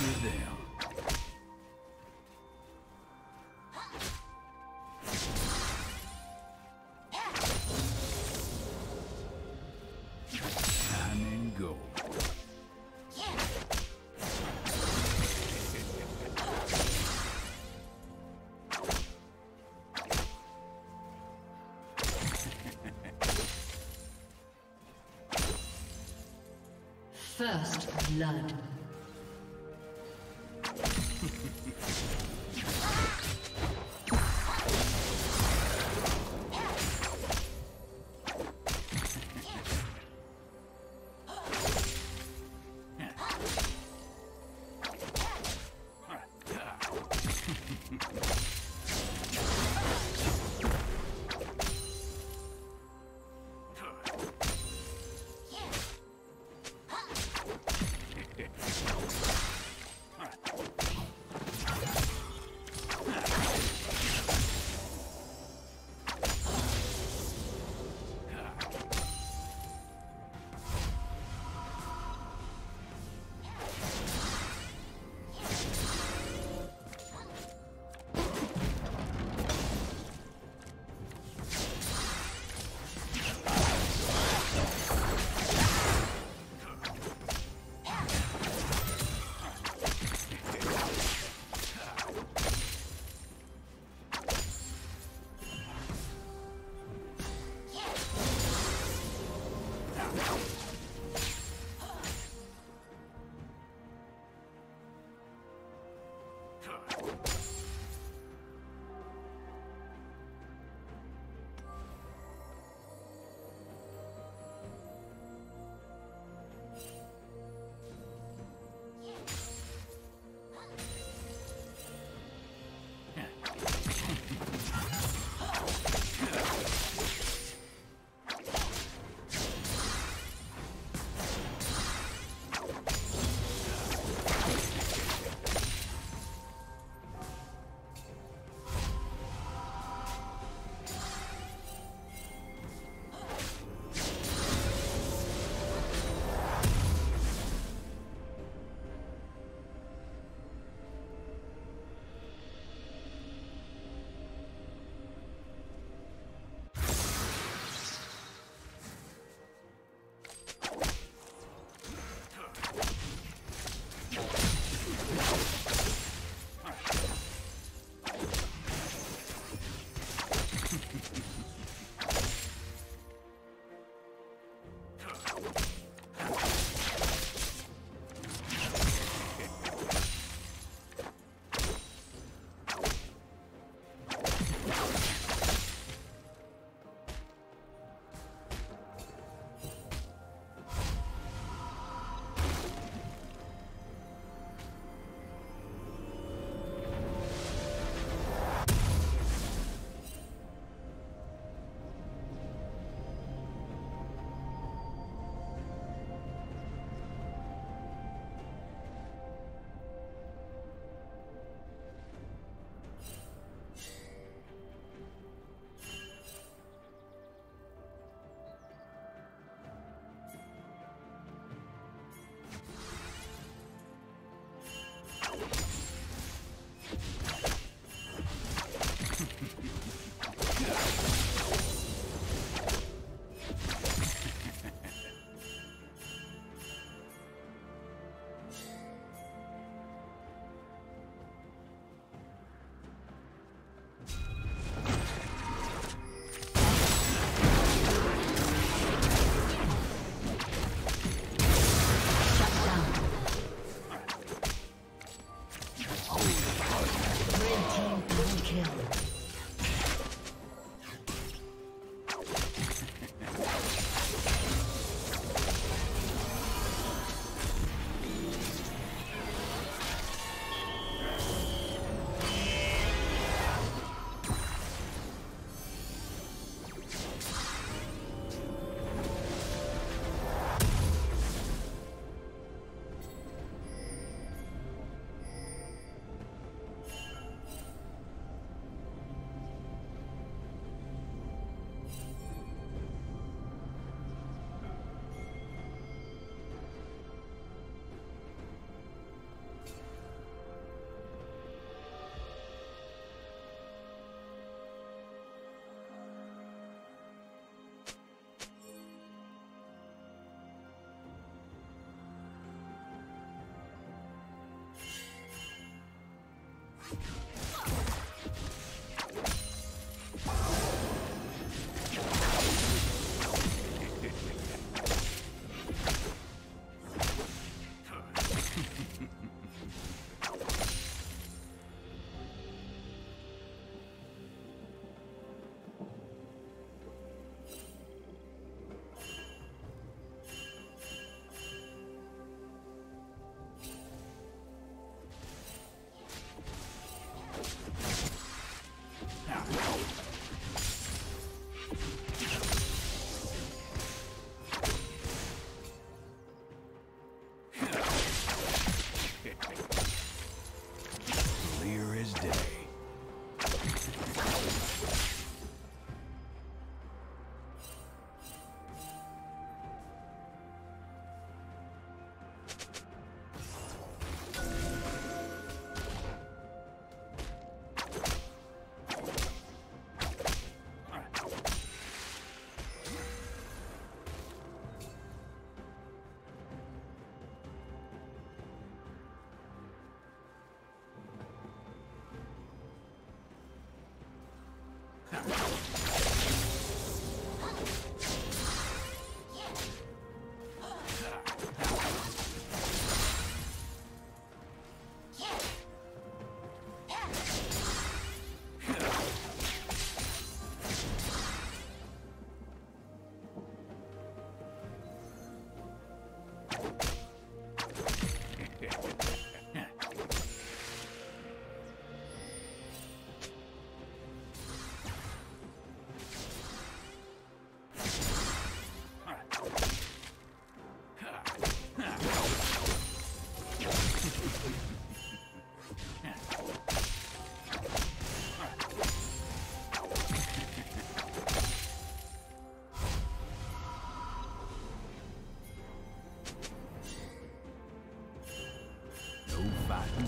you're there. First blood.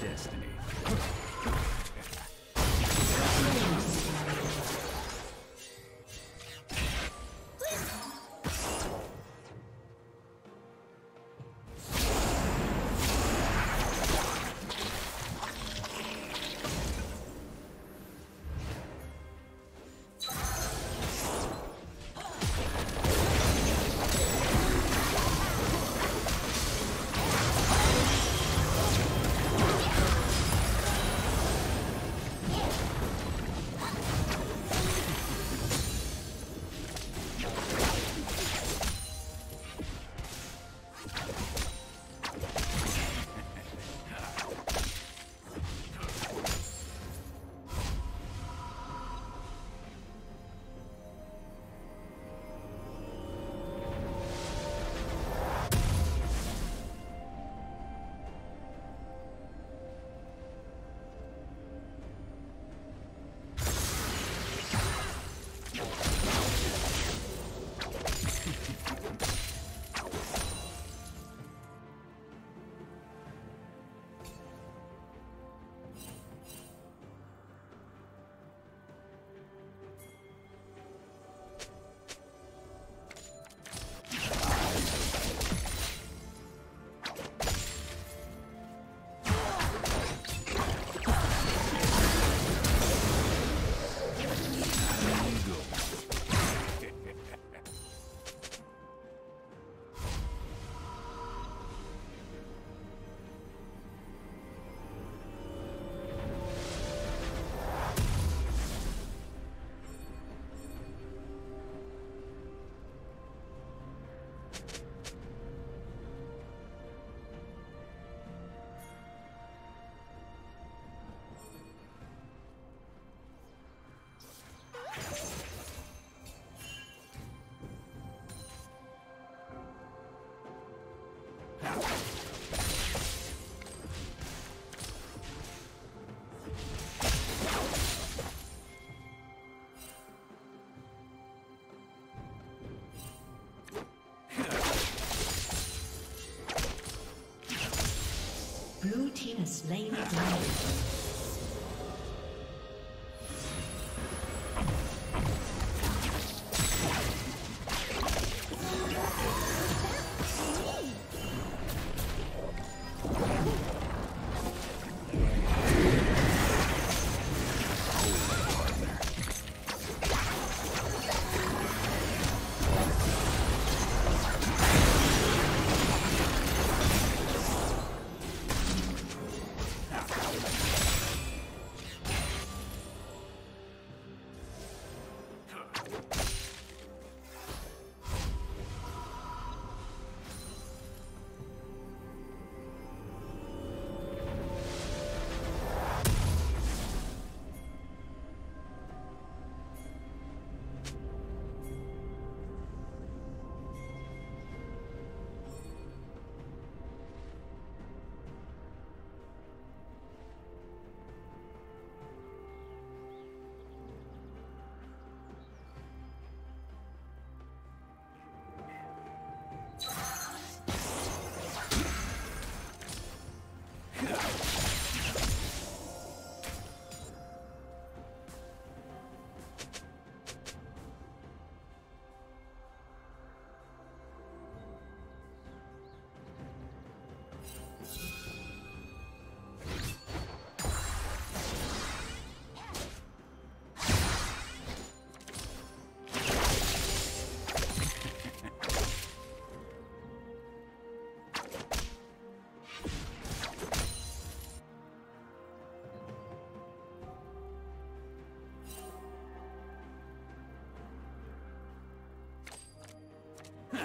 Destiny. Blue team has slain the dragon.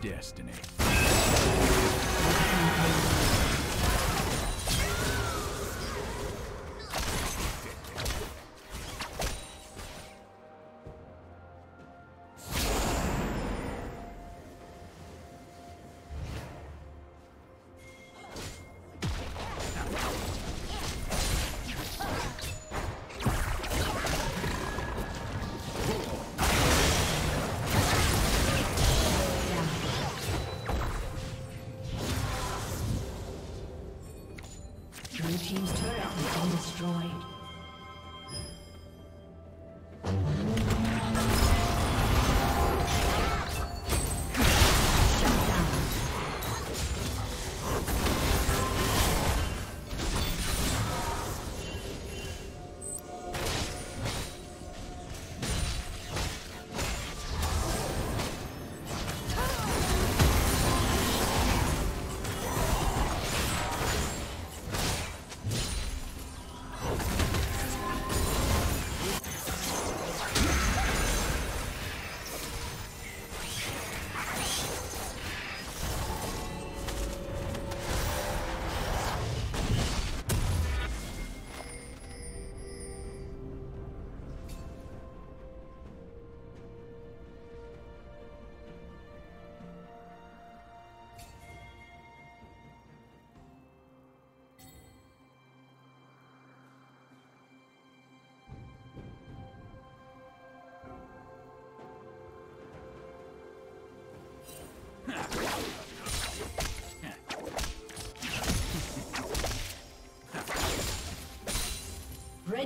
Destiny.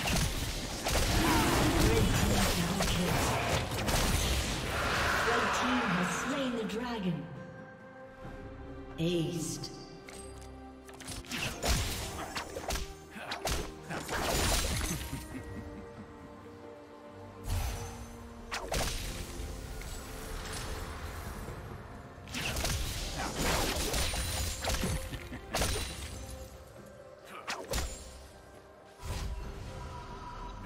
has been destroyed. Aced.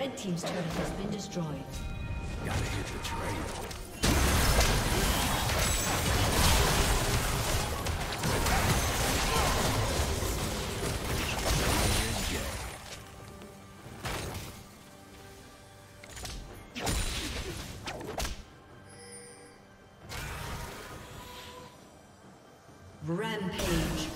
Red team's turret has been destroyed. Gotta get the trail. Rampage.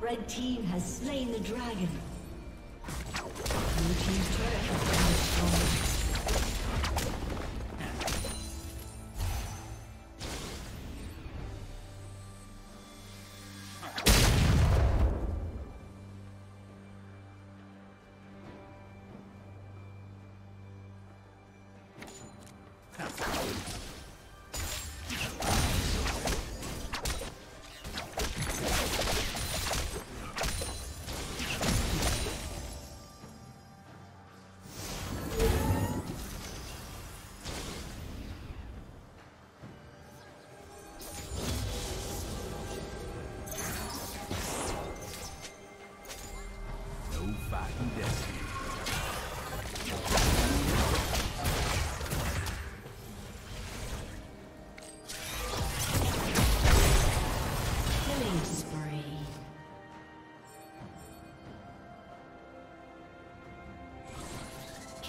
Red team has slain the dragon. Blue team's turret has been destroyed.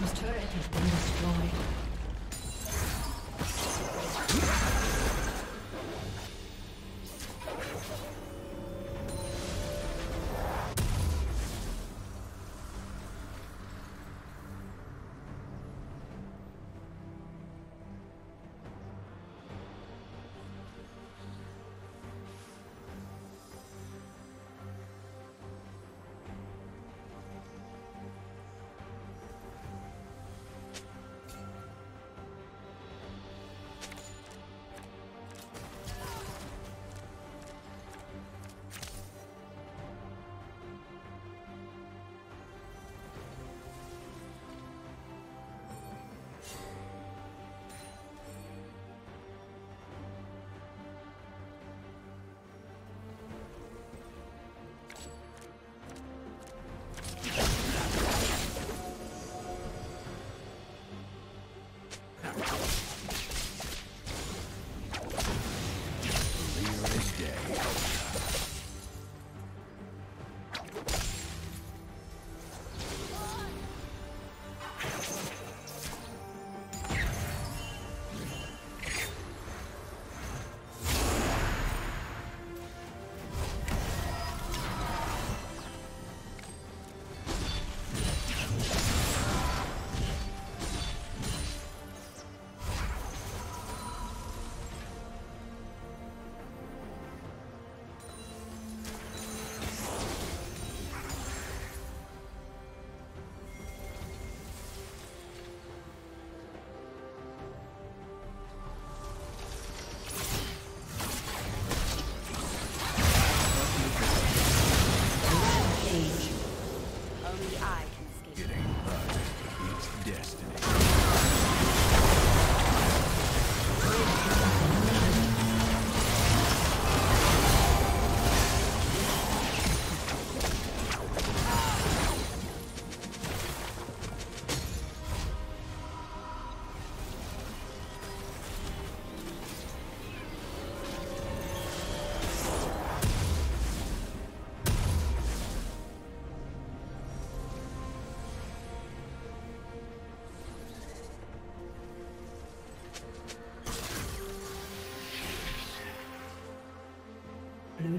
team's turret has been destroyed. Blue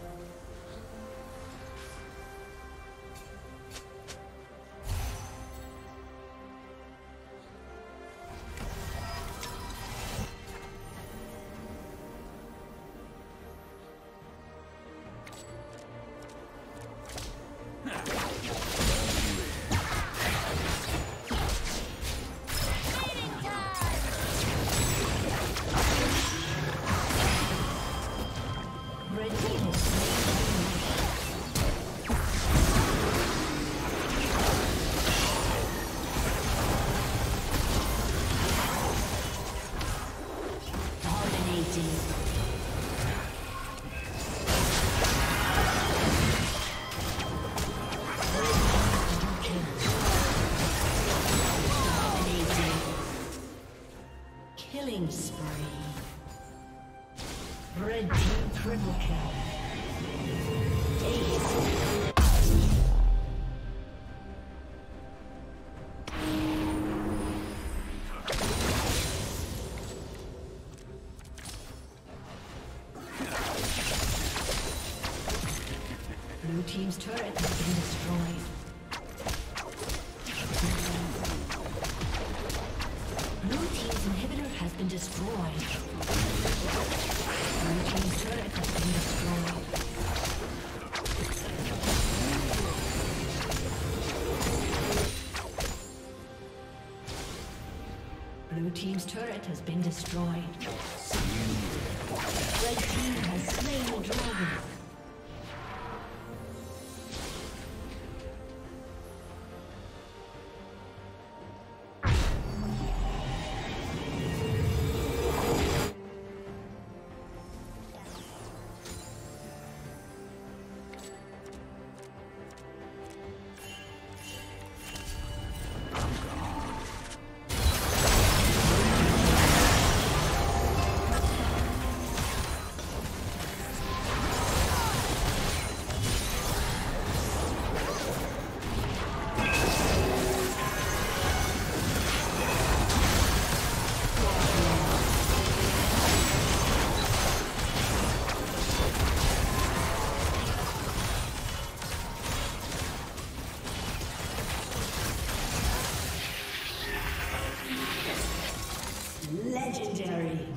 Blue team's turret has been destroyed. Blue team's inhibitor has been destroyed. Blue team's turret has been destroyed. Blue team's turret has been destroyed. Red team has slain the dragon. Legendary.